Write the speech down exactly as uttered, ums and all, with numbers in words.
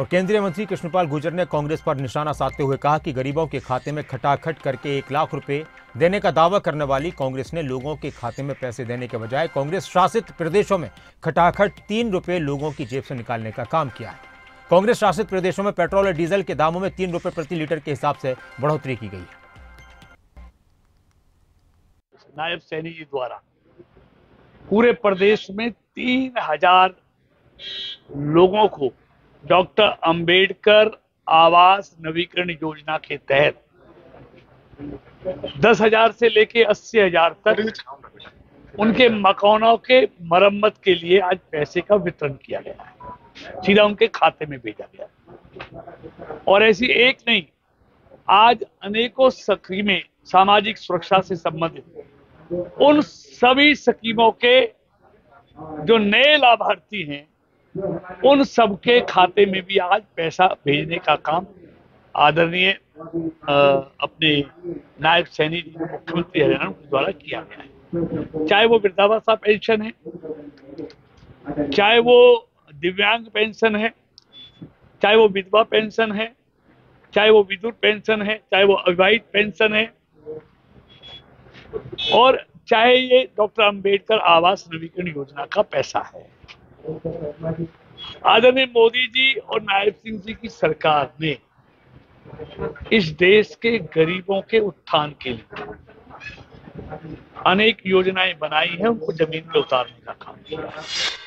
और केंद्रीय मंत्री कृष्णपाल गुर्जर ने कांग्रेस पर निशाना साधते हुए कहा कि गरीबों के खाते में खटाखट करके एक लाख रुपए देने का दावा करने वाली कांग्रेस ने लोगों के खाते में पैसे देने के बजाय कांग्रेस शासित प्रदेशों में खटाखट तीन रुपए लोगों की जेब से निकालने का काम किया है। कांग्रेस शासित प्रदेशों में पेट्रोल और डीजल के दामों में तीन रुपए प्रति लीटर के हिसाब से बढ़ोतरी की गई है। नायब सैनी जी द्वारा पूरे प्रदेश में तीन हजार लोगों को डॉक्टर अंबेडकर आवास नवीकरण योजना के तहत दस हजार से लेकर अस्सी हजार तक उनके मकानों के मरम्मत के लिए आज पैसे का वितरण किया गया है, सीधा उनके खाते में भेजा गया। और ऐसी एक नहीं, आज अनेकों स्कीमें सामाजिक सुरक्षा से संबंधित उन सभी स्कीमों के जो नए लाभार्थी हैं उन सबके खाते में भी आज पैसा भेजने का काम आदरणीय अपने नायब सैनी मुख्यमंत्री हरियाणा द्वारा किया गया है। चाहे वो वृद्धावस्था पेंशन है, चाहे वो दिव्यांग पेंशन है, चाहे वो विधवा पेंशन है, चाहे वो विधुर पेंशन है, चाहे वो अविवाहित पेंशन है, और चाहे ये डॉक्टर अंबेडकर आवास नवीकरण योजना का पैसा है। आदरणीय मोदी जी और नायब सिंह जी की सरकार ने इस देश के गरीबों के उत्थान के लिए अनेक योजनाएं बनाई हैं, उनको जमीन पे उतारने का काम किया है।